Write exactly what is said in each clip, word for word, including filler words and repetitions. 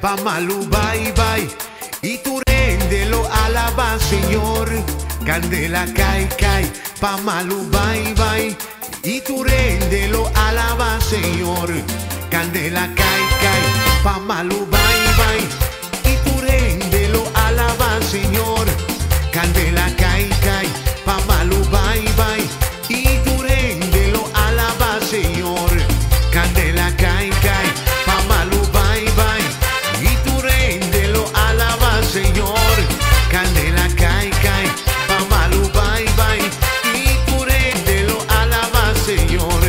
Pamalu, bye bye. Y tu rende lo alaba, Señor. Candela, cai, cai. Pamalu, bye bye. Y tu rende lo alaba, Señor. Candela, cai, cai. Pamalu, bye bye. Y tu rende lo alaba, Señor. Candela, cai, cai. Pamalu, bye bye. Y tu rende lo alaba, Señor. Candela, cai, cai. Pamalu, bye bye. Y tu rende lo alaba, Señor. Candela, cai, cai. Pamalu, bye bye. Y tu rende lo alaba, Señor.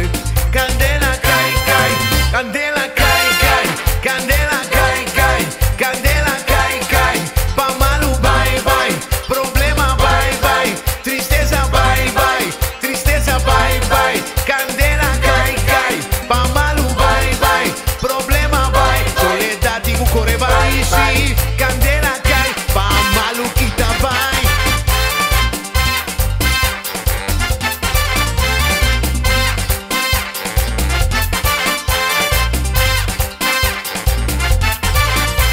Candela, cai, cai. Candela, cai, cai. Candela, cai, cai. Candela, cai, cai. Pamalu, bye bye. Problema, bye bye. Tristeza, bye bye. Tristeza, bye bye. Candela, cai, cai. Pamalu, bye bye. Problema, bye. Soledad y Bucore, bye, sí. Candela, cai. Pamalu, quita, bye.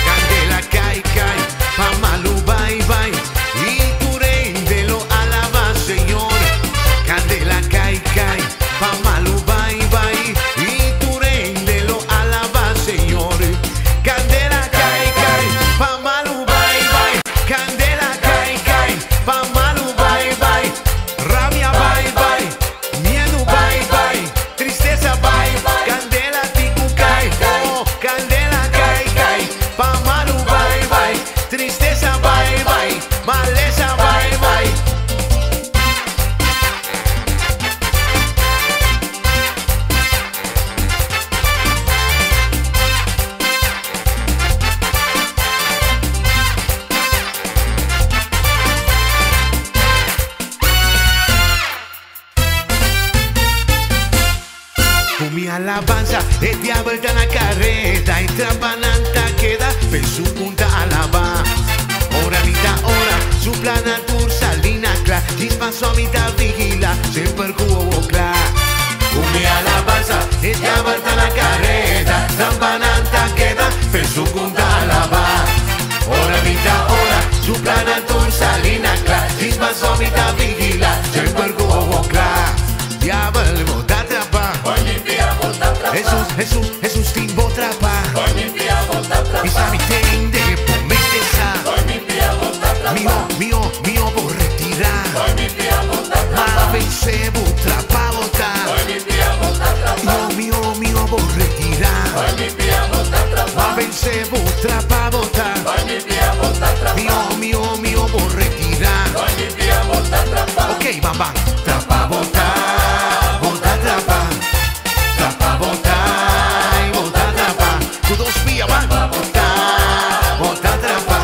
Candela, cai, cai. Pamalu, bye bye. Y tu rende lo alaba, Señor. Candela, cai, cai. Pamalu, bye bye. Y tu rende lo alaba, Señor. Candela, cai, cai. Pamalu, bye bye. Candela, cai, cai. Pamalu, bye bye. Rabia, bye bye. Miedo, bye bye. Tristeza, bye bye. Candela, ticu, cai. Oh, candela, cai, cai. Pamalu, bye bye. Tristeza, bye bye. Maleza, bye bye. Con mi alabanza, el diablo está en la carreta, y trabananta queda, ve su punta alaba. Ora vita ora, su plana tursa, linacla, dispa su amita vigila, siempre cubo cla. Con mi alabanza, el diablo está en la carreta, trabananta queda, ve su punta alaba. Ora vita ora, su plana tursa, linacla, dispa su amita vigila, siempre cubo cla. Diablo, bota trapa. Jesús, Jesús, Jesús, te voy a atrapar. Y sabe que rinde que promete esa. Mío, mío, mío, voy a retirar. Más veces voy a atrapar, botar. Mío, mío, mío, voy a retirar. Más veces voy a atrapar, botar. Mío, mío, mío, voy a retirar. Ok, bam, bam. Trapa, botar, botar, trapa. Trapa, botar, y botar, trapa. Con dos vías van. Trapa, botar, botar, trapa.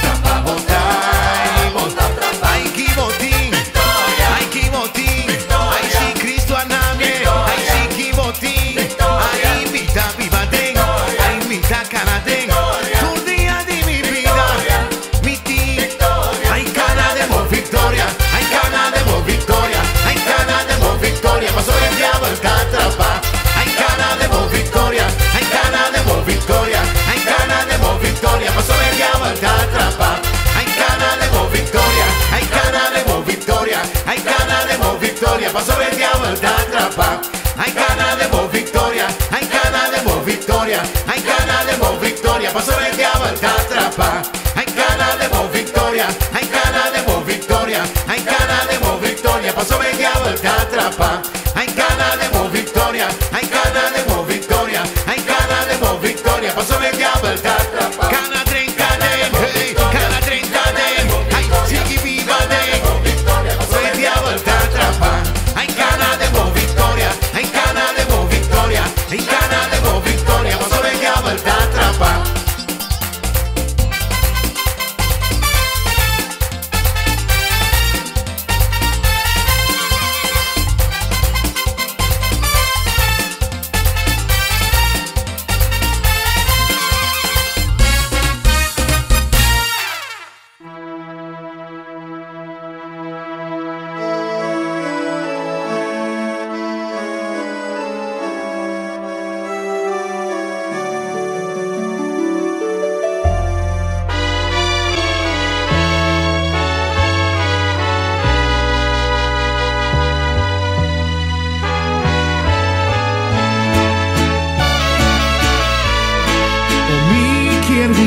Trapa, botar, y botar, trapa. Ay, que botín, victoria. Ay, que botín, victoria. Ay, si Cristo aname, victoria. Ay, si que botín, victoria. Ay, mitad vivaten, victoria. Ay, mitad canaten, victoria. Tu día de mi vida, victoria. Mi ti, victoria. Ay, cana de vos, victoria. Ay, cana de vos, victoria.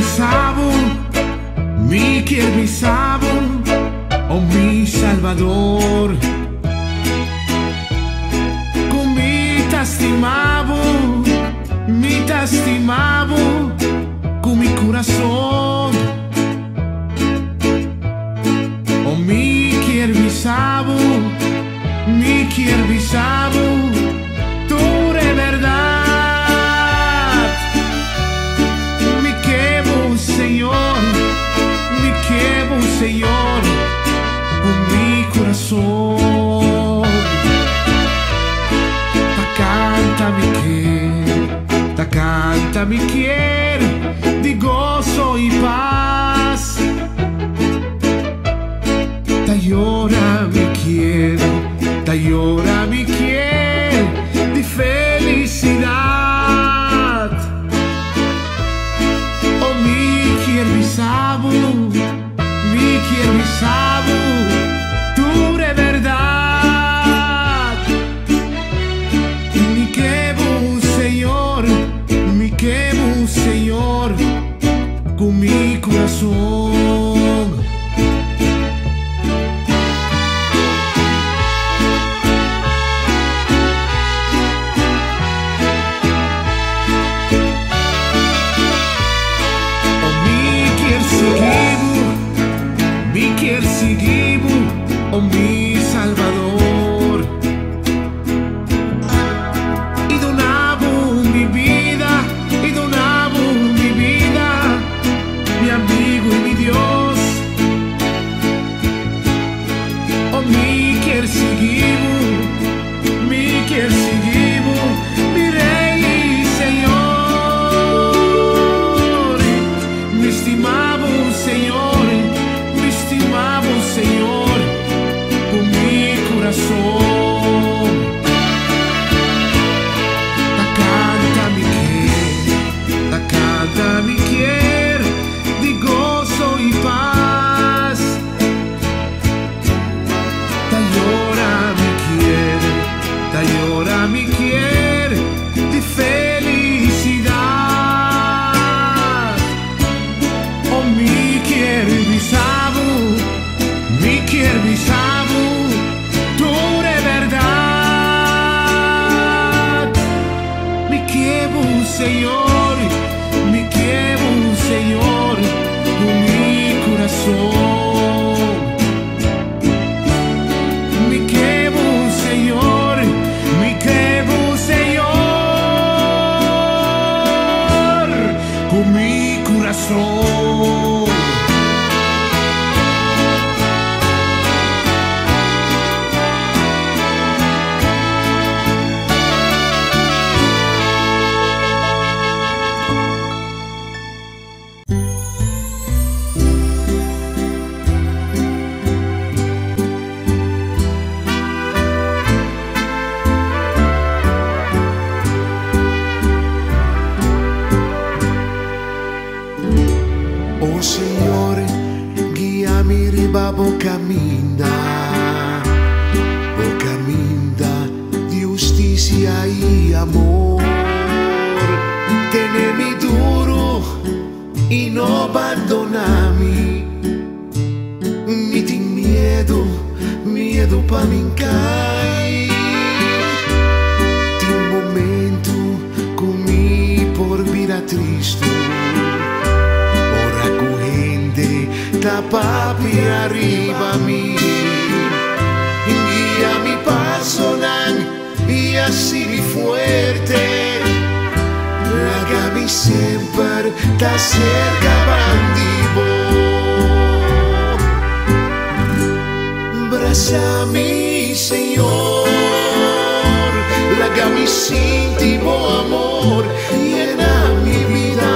sabor, mi quiere mi sabor, oh mi Salvador. Come ti estimavo, mi ti estimavo, con mi corazón. Oh mi quiere mi sabor, mi quiere mi sabor, tu eres verdad. Señor, con mi corazón, te canta mi querer, te canta mi querer de gozo y paz. Te llora mi querer, te llora mi querer de felicidad. Oh mi querer, mi sabor. Mi quiero mi sabor, tu eres verdad. Mi quebo Señor, mi quebo Señor, con mi corazón. Oh mi Salvador, y donavo mi vida, y donavo mi vida, mi amigo y mi Dios. Oh mi quer seguimos, mi quer seguimos, mi Rey y Señor, mi estimado Señor, mi estimado Señor. Señor, me quedo un Señor con mi corazón. Me quedo un Señor, me quedo un Señor con mi corazón. Por camina, por camina di giustizia e amor. Tenemi duro e non abbandonami. Mi ti miedo, miedo pa mi cai. Ti un momento con mi por vida triste. Da papi arriba a mí, guía mi paso nan, y así mi fuerte, la mi siempre está cerca bandido. Brázame Señor, la mi íntimo amor, llena mi vida.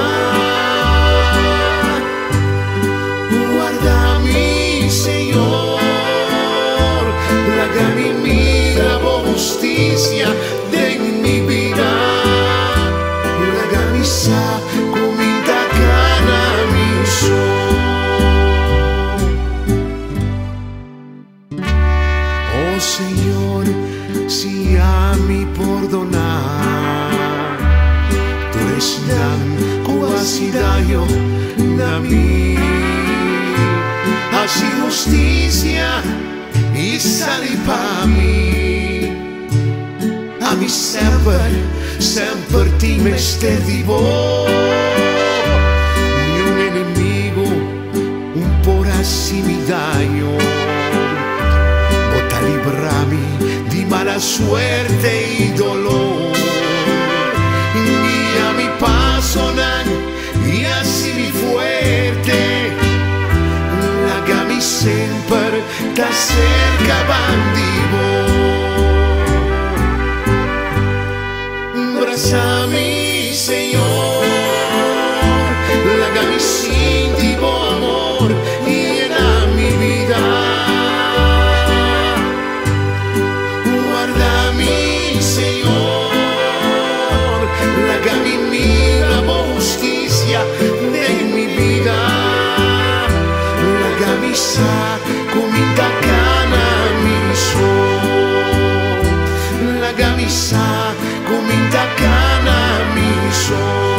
Justicia de mi vida, la camisa con mi cara mi sol. Oh Señor, para mí. Haz justicia y salí para mí. A mí sempre, sempre ti me stedivo. Ni un enemigo, un por así mi daño. Bota librami di mala suerte y dolor. Guía mi paso, y así mi fuerte. Lágami sempre da cerca bandivo. Abrazami, Señor. Lágami sin tu amor y llena mi vida. Guardami, Señor. Lágami mi amor, justicia de mi vida. Lágami sa comida cana mi sol. Lágami sa comida cana mi sol.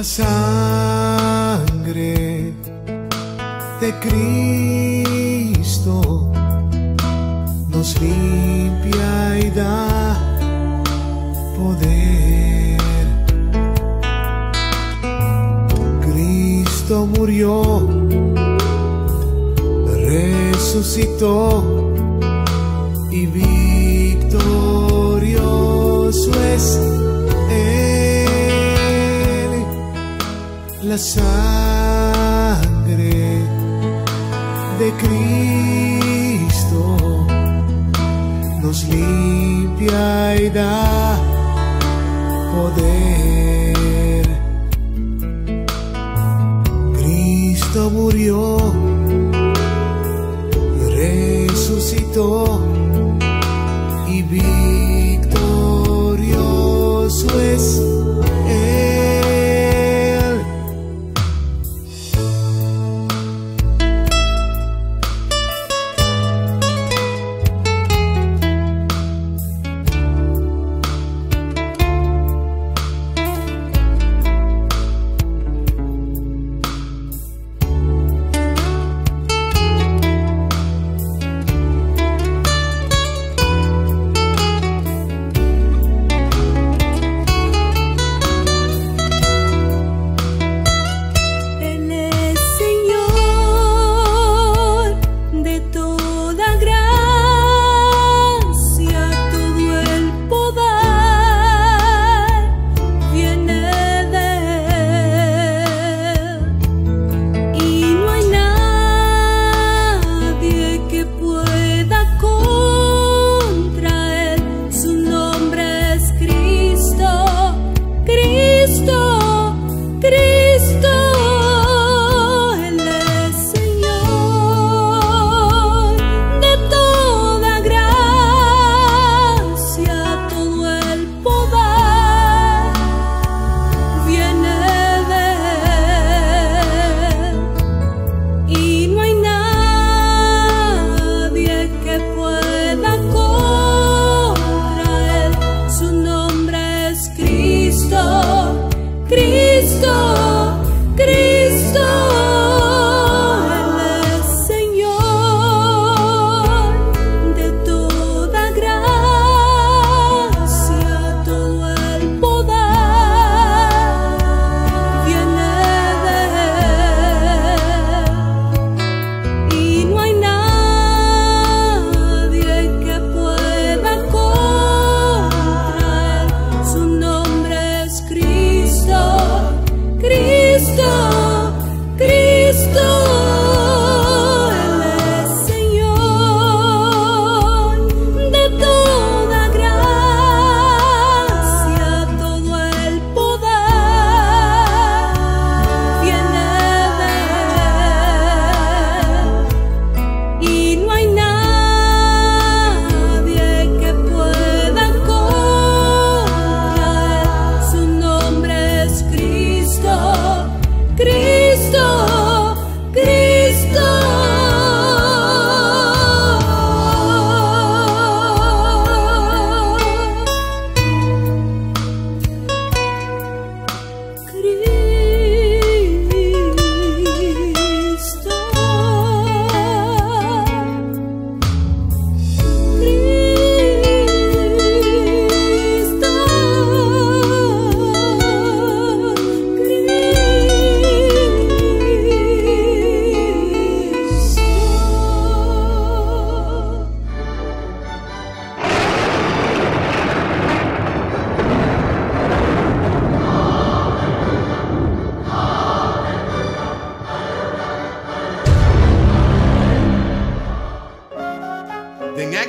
La sangre de Cristo nos limpia y da poder. Cristo murió, resucitó y victorioso es Él. La sangre de Cristo nos limpia y da poder. Cristo murió, resucitó y victorioso es Él.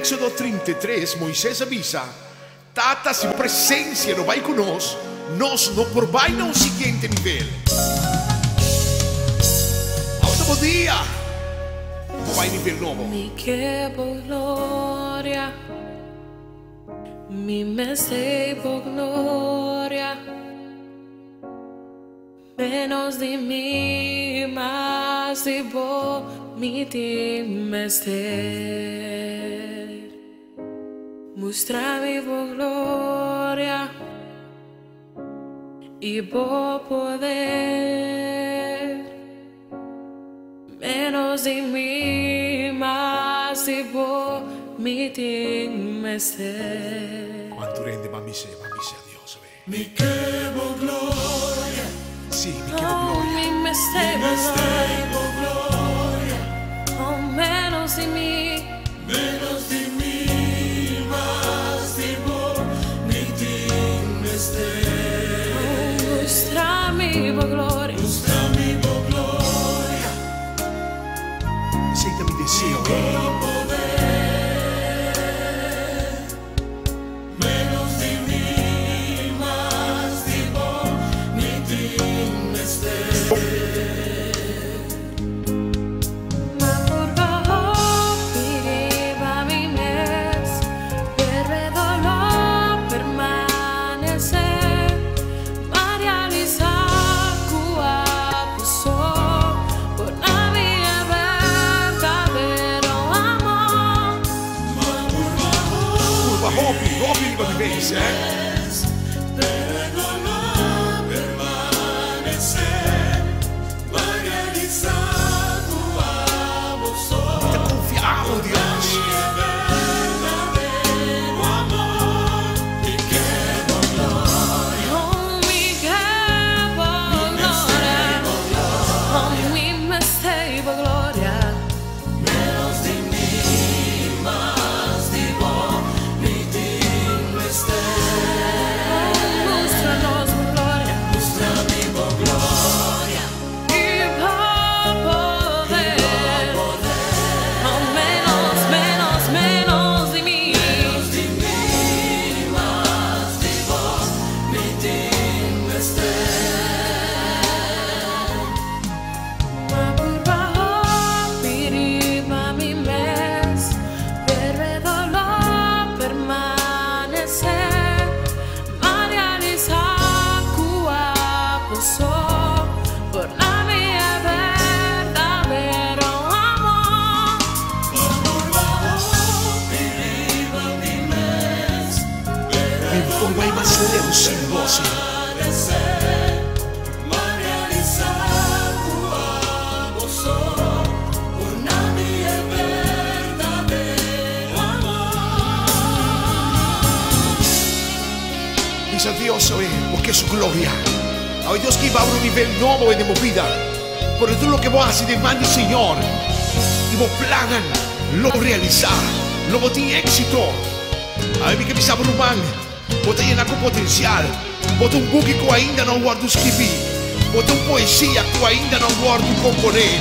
Éxodo trentatré, Moisés avisa: Tata se presença não vai conosco, nós não provai no seguinte nível. Outro dia, não vai nível novo. Mi quebo gloria, mi me sebo gloria, menos de mim, mas de vós. Mi timester, muestra mi gloria y por poder, menos de mí, más y por mi timester. Cuánto rende, mami, se mami, se Dios, ve. Mi quebo gloria, sí, mi quebo gloria, mi me sebo gloria. Menos de mí, menos de mí, más de vos, mi timester. Muestra mi gloria, muestra mi gloria. Sienta mi deseo, menos de mí, más de vos, mi timester. Pero no permanecer, paralizar tu amor. Te confiamos, Dios. Verdadero amor, mi quebo gloria, oh mi quebo gloria, oh mi me sebo gloria. Menos de mí, más de vos, mi timester. Dice a Dios hoy, porque es su gloria. Hoy Dios que va a un nivel nuevo y de movida. Pero todo lo que vos haces, demanda el Señor. Y vos planan, lo realizar, lo tiene éxito. A mí que me sabe rumán, vos te llenas con potencial. Bota um book que eu ainda não guardo escrever. Bota uma poesia que eu ainda não guardo componer.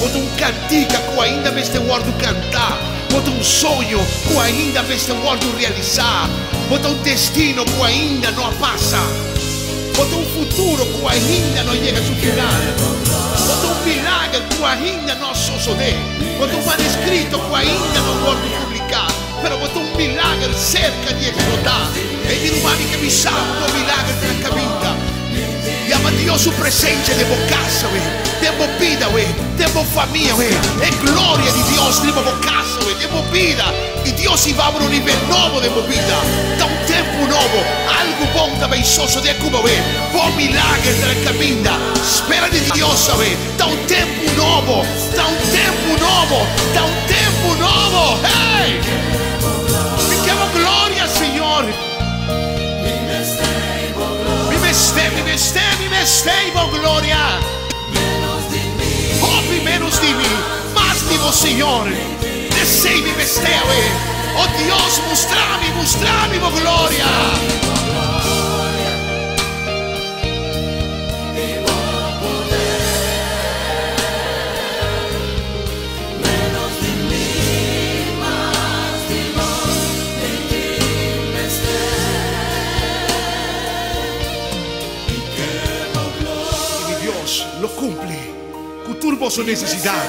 Bota um cantica que eu ainda vez te guardo cantar. Bota um sonho que eu ainda vez te guardo realizar. Bota um destino que eu ainda não passa. Bota um futuro que eu ainda não chega a seu final. Bota um milagre que eu ainda não suceder. Bota um manuscrito que eu ainda não guardo publicar. Pero bota um milagre cerca de explotar. Egli non mani che mi salvo milagre nella vita. Chiama Dio su presenza devo casa, we. Devo vida, we. Devo famiglia, we. E gloria di Dio devo casa, we. Devo vida. E Dio si va a un livello nuovo devo vida. Da un tempo nuovo, algo buono da beisoso de Cuba, we. Buon milagre nella vita. Spera di Dio, we. Da un tempo nuovo, da un tempo nuovo, da un tempo nuovo. Hey! Mi chiamo gloria, Signore. Mi meste, mi meste, mi gloria. Hopi menos de mí, más de vos, Señor. Desei mi meste, oh Dios, mostrami, mostrami vos gloria. Menos de mí, más de vos. contó su necesidad,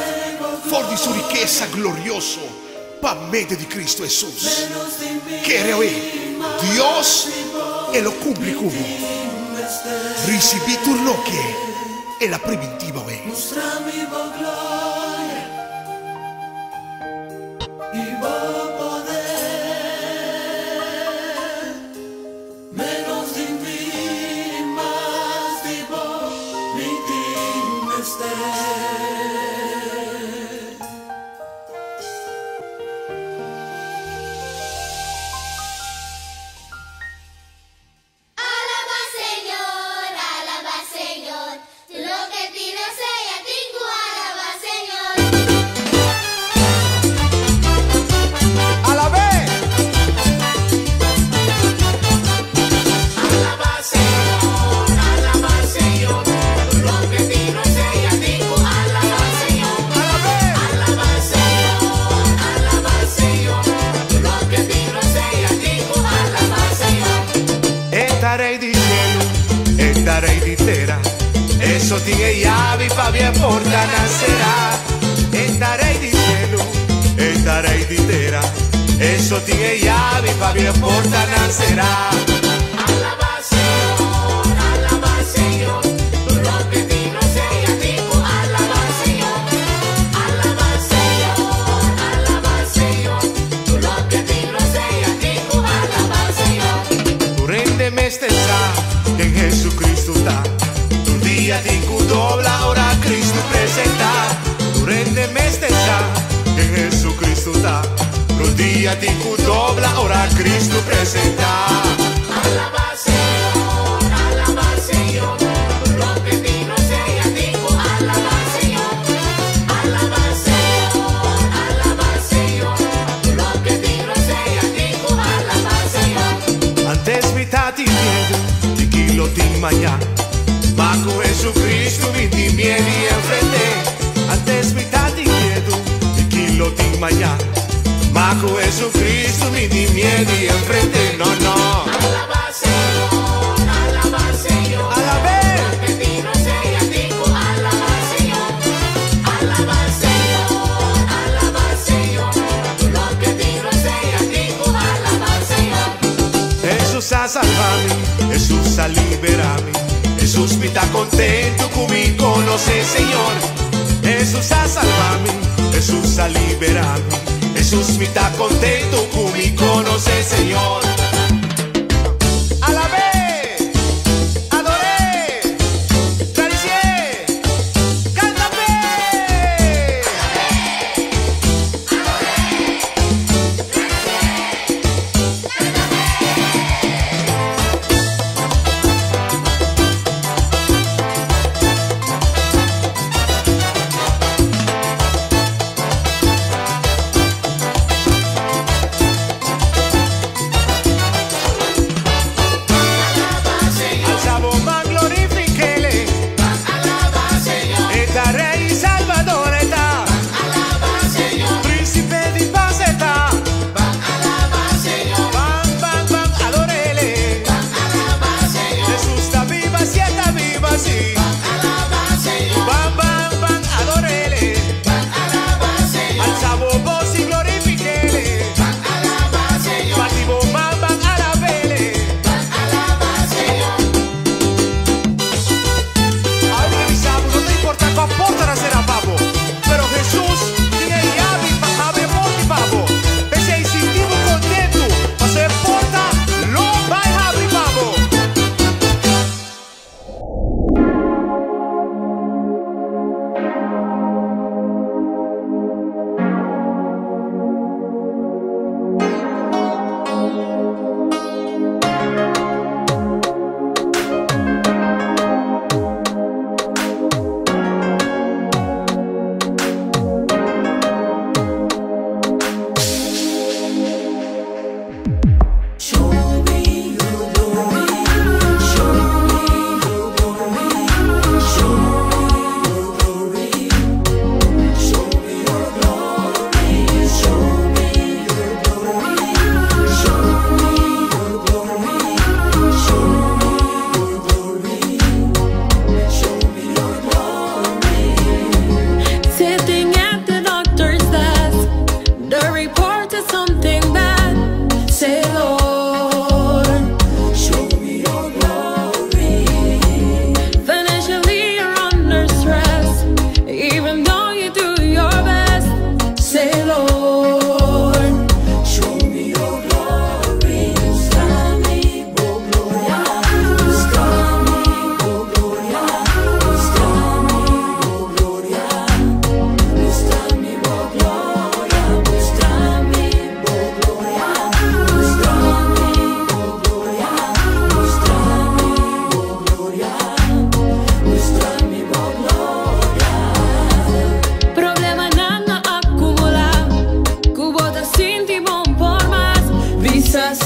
fornì su riqueza gloriosa por medio de Cristo Jesús. Quiere oír, Dios e lo cumple como. Recibí tu loque e la primitiva vez.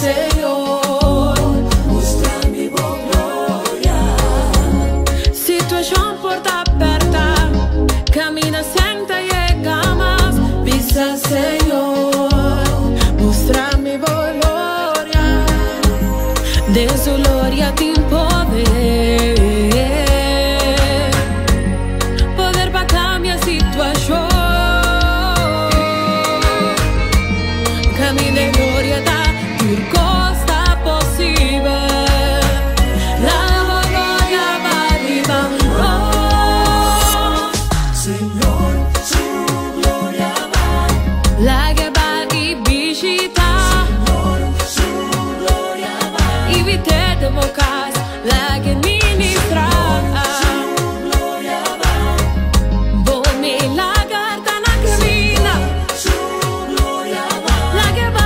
Señor, mostra mi buona gloria. Situación puerta aperta, camina, senta y llegamos. Visa, Señor, mostra mi buona gloria. De su gloria te poder, poder para cambiar situación. Camina en gloria da costa posible, la gloria va viva. Oh, Señor, su gloria va. La que va y visita. Señor, su gloria va. Y vite de bocas, la que ministra. Señor, su gloria va. Volme la carta na camina. Señor, su gloria va. La que va.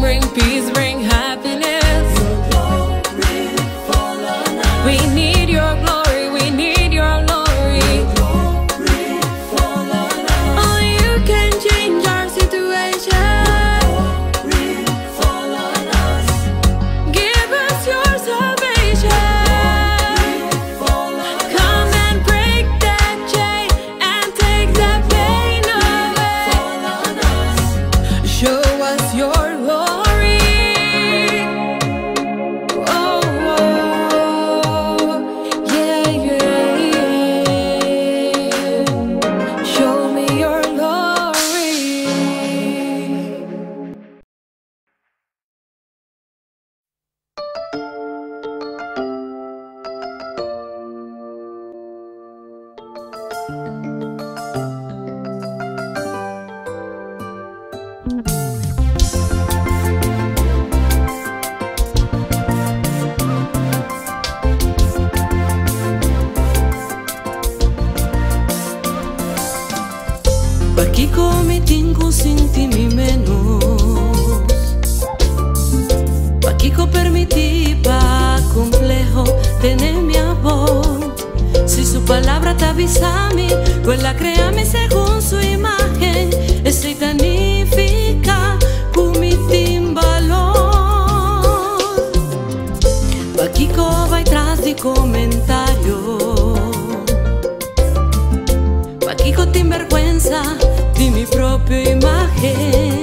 Bring peace, bring happiness. Your glory fall on us. We need your glory, we need your glory. Your glory fall on us. Only you can change our situation. Your glory fall on us. Give us your salvation. Your glory fall on us. Come and break that chain and take that pain away. Fall on us. Show us your glory. Perché come tengo sentimi meno, perché permiti pa complejo tener mi amor. Si su palabra te avisa a mí, pues la créame según su imagen. Es satánica con mi timbalón. Perché va atrás de comentario, perché te vergüenza de mi propia imagen.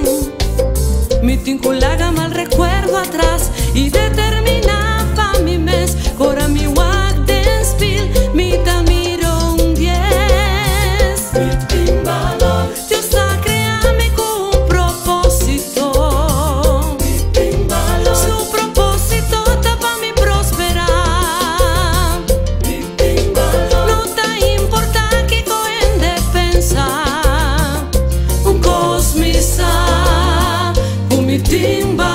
Me tengo laga mal recuerdo atrás y determina pa' mi mes. Ahora mi walk dance feel, mi ta miro un diez. Dios ha creame con un propósito. Su propósito ta pa' mi prosperar. No ta importa que co en defensa. Timba.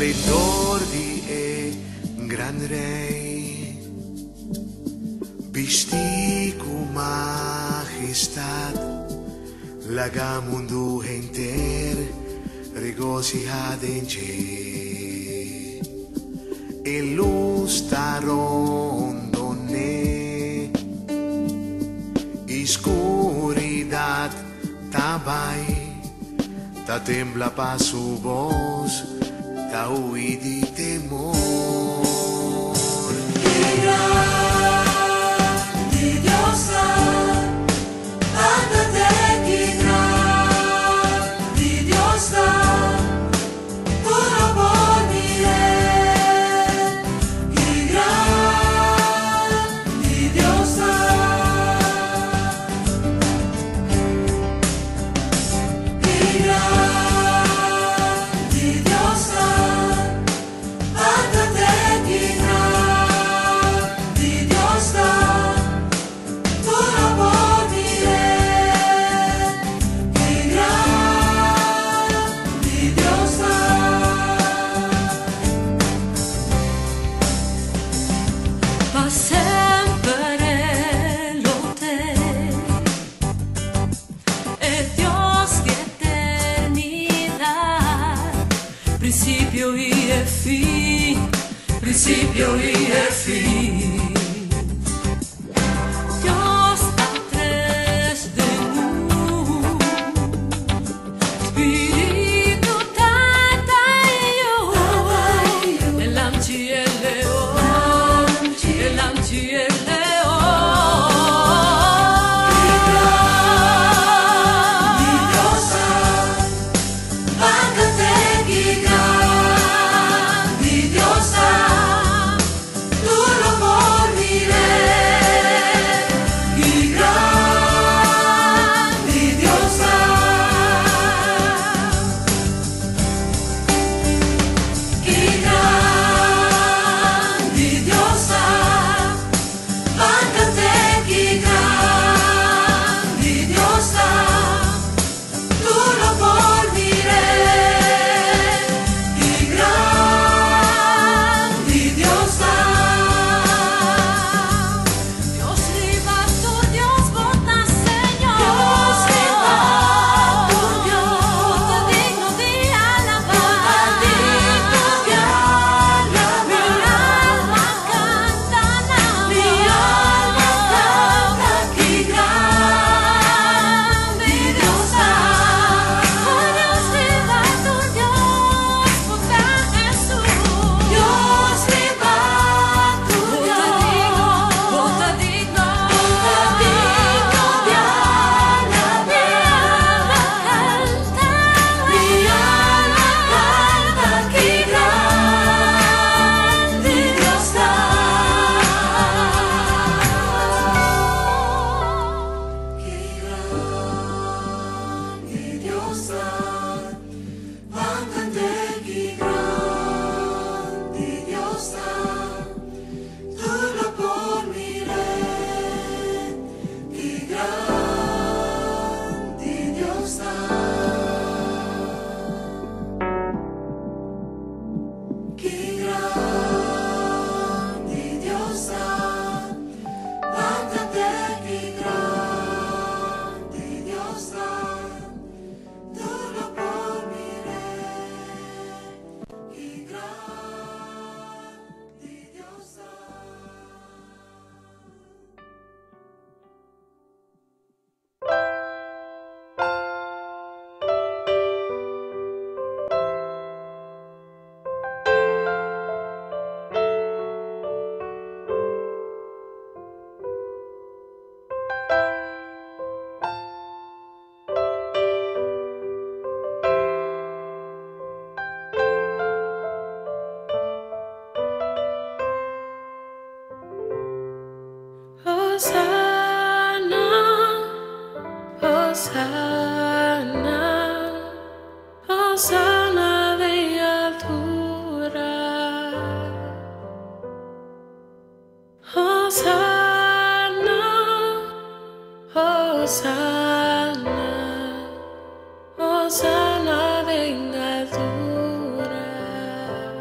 splendor di e gran rey, vestí con majestad, laga mundo enter, regocijad en che. El luz tarondone, oscuridad tabai, ta tembla pa su voz, ta huí de temor. ¡Qué grande diosa! ¡Ándate, qué grande diosa! ¡Pura por mi él! ¡Qué grande diosa! ¡Qué grande! Principio y el fin, principio y el fin. Dios atrás de mí, Espíritu Tatayo, el Amchi y el León, el Amchi y el León. Hosanna, Hosanna, venga tu reino.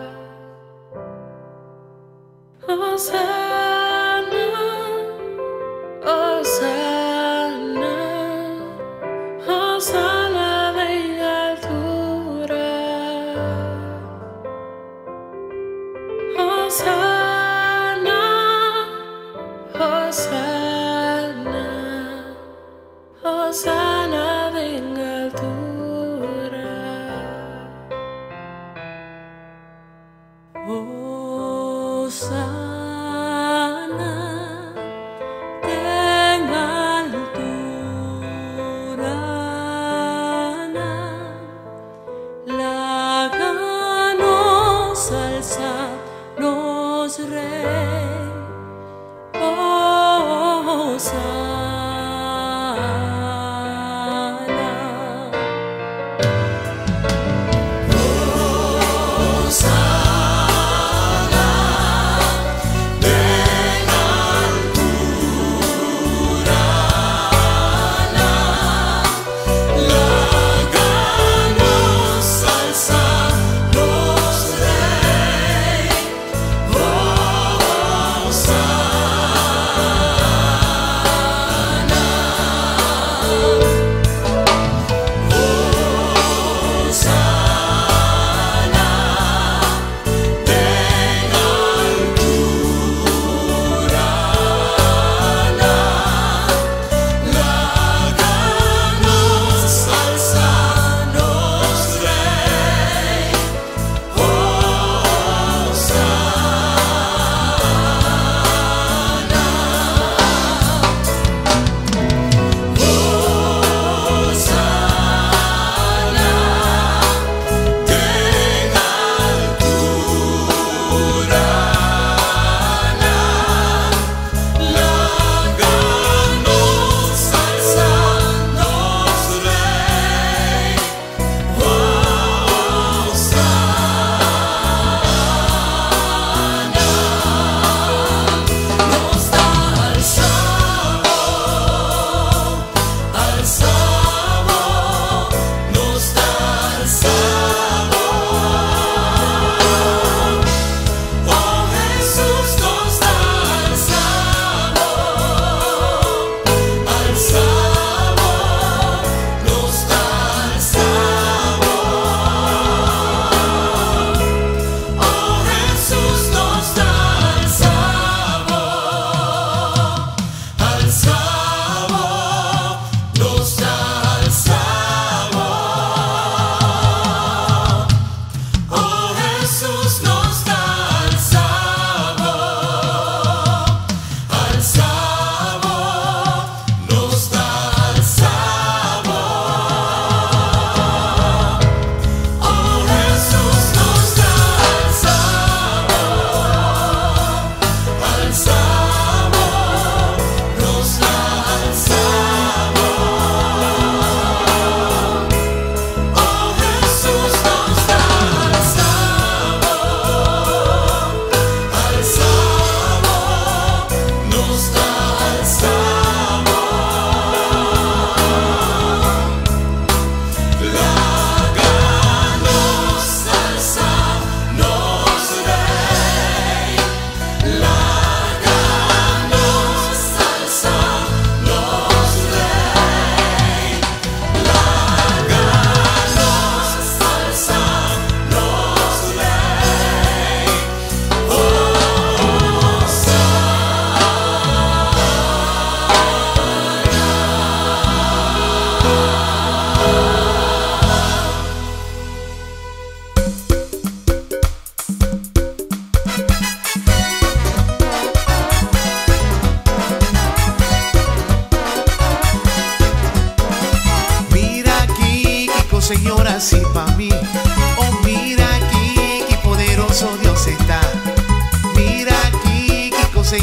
Señoras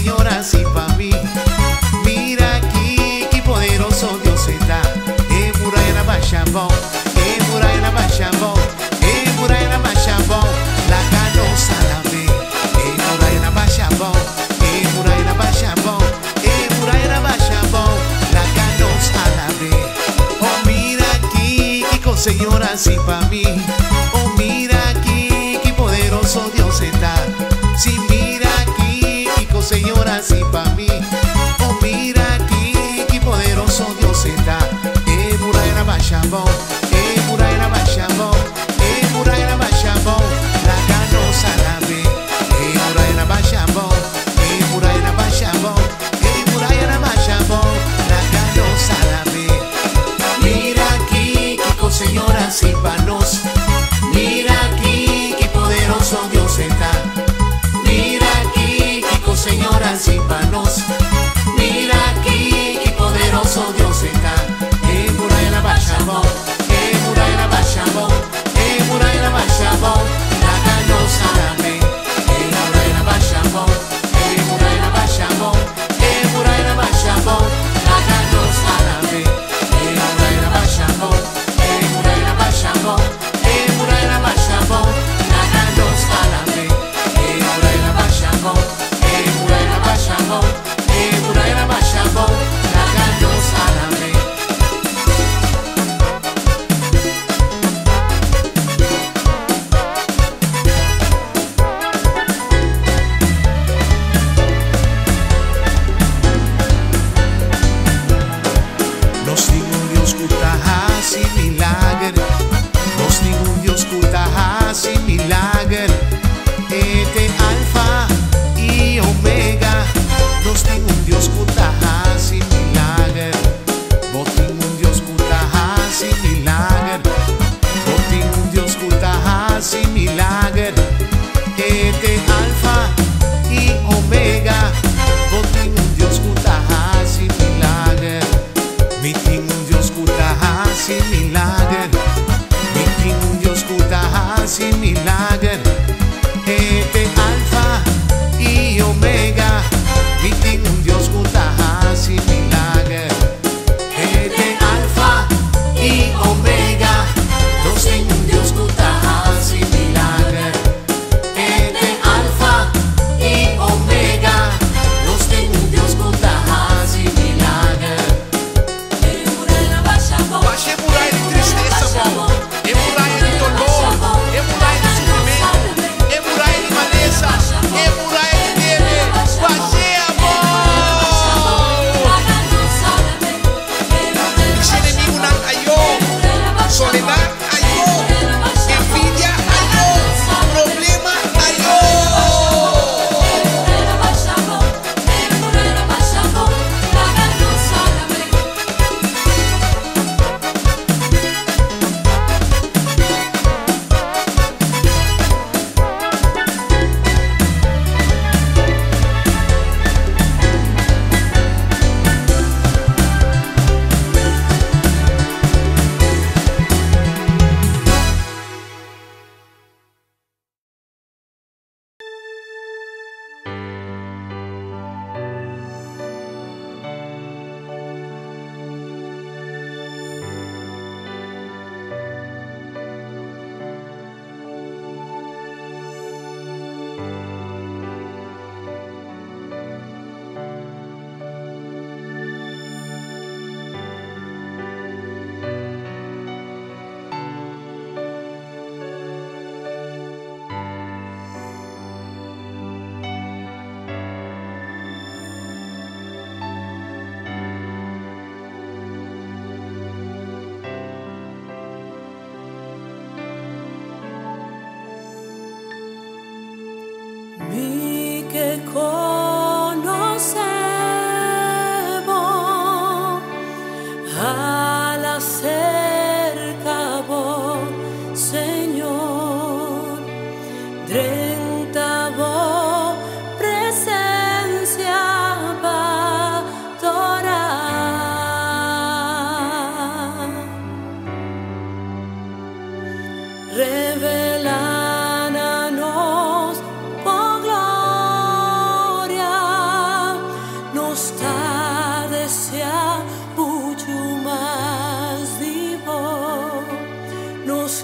y panos. puntahan milagro, este alfa y omega, nos tiene un Dios puntahan milagro, vos tiene un Dios puntahan milagro, vos tiene un Dios puntahan milagro, este alfa y omega, vos tiene un Dios puntahan milagro, mi tiene un Dios puntahan milagro. Sin milagro, este alfa y omega, mi tiene un Dios juntaja sin milagro, este alfa y omega, nos tiene un Dios juntaja sin milagro, este alfa y omega, nos tiene un Dios juntaja sin milagro. El muralla vaya por, vaya por ahí de tristeza, por ahí de dolor.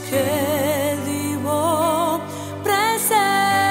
Que vivo presente.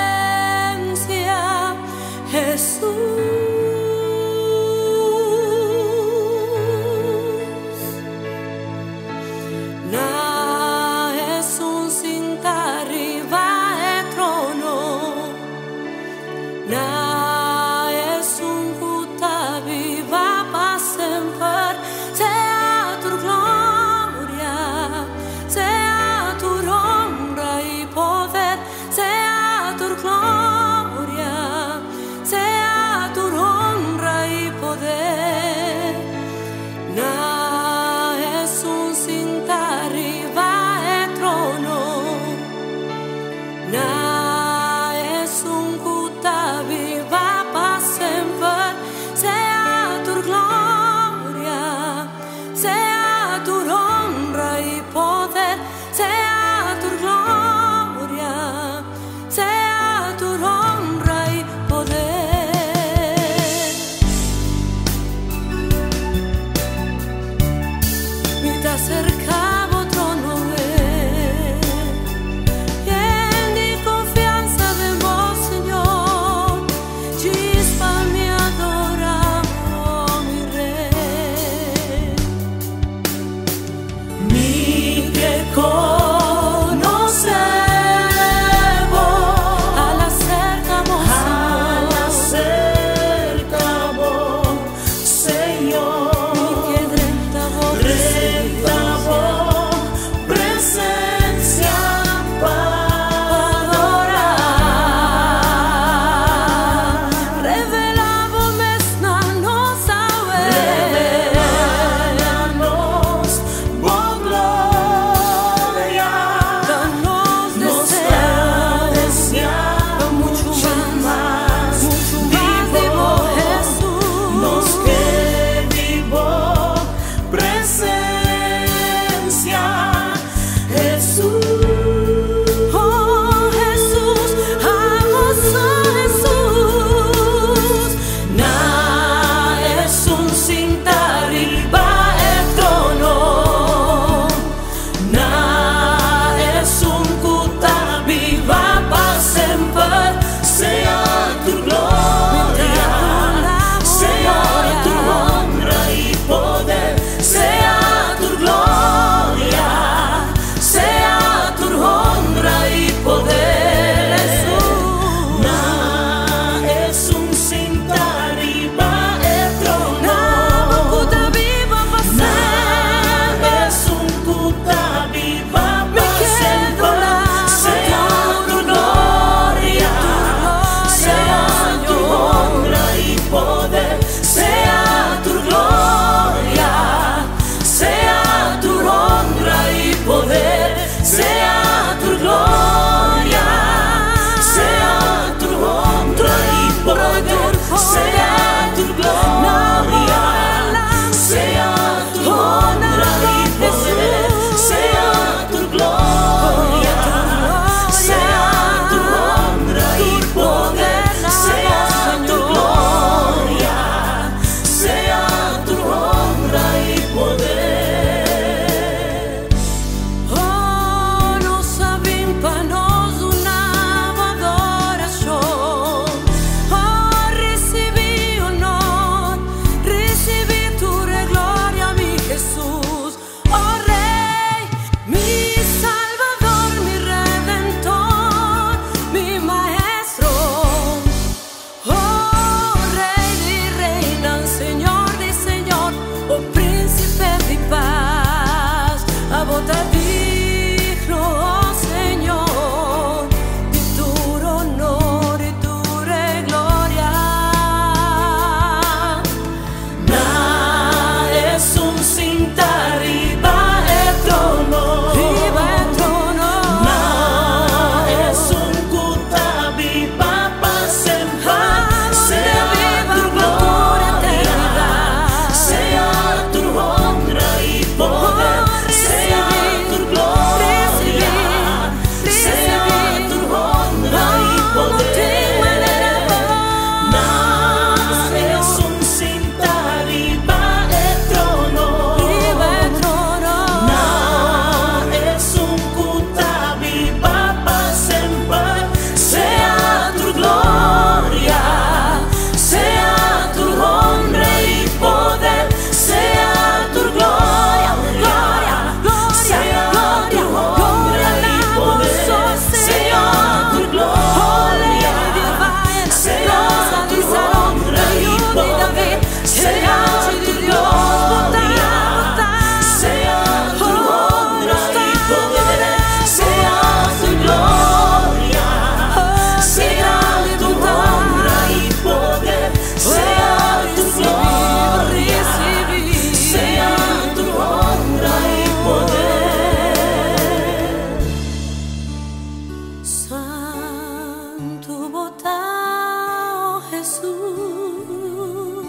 Santo botao Jesús,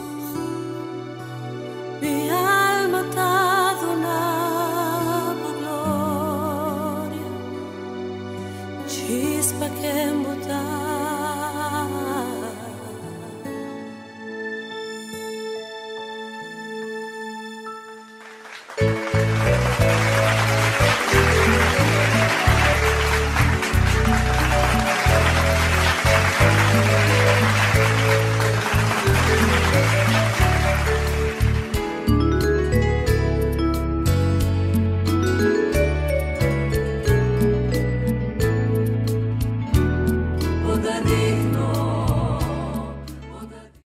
mi alma t'a donabo gloria, chispa que embotao.